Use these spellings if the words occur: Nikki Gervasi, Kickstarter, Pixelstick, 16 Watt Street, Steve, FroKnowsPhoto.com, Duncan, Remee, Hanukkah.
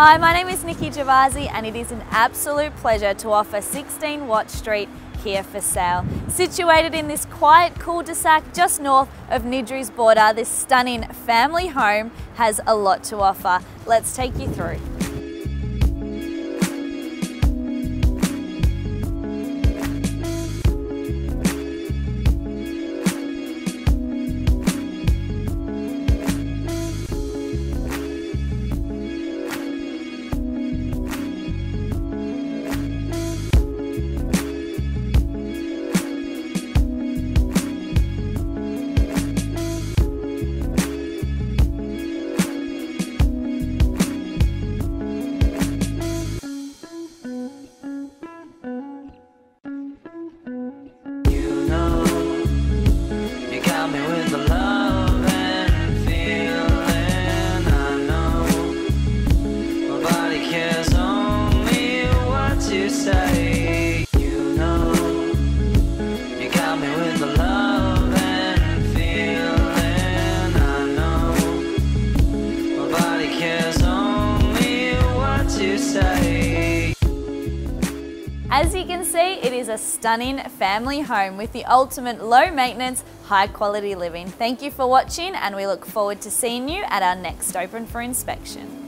Hi, my name is Nikki Gervasi and it is an absolute pleasure to offer 16 Watt Street here for sale. Situated in this quiet cul-de-sac just north of Nidri's border, this stunning family home has a lot to offer. Let's take you through. As you can see, it is a stunning family home with the ultimate low maintenance, high quality living. Thank you for watching and we look forward to seeing you at our next open for inspection.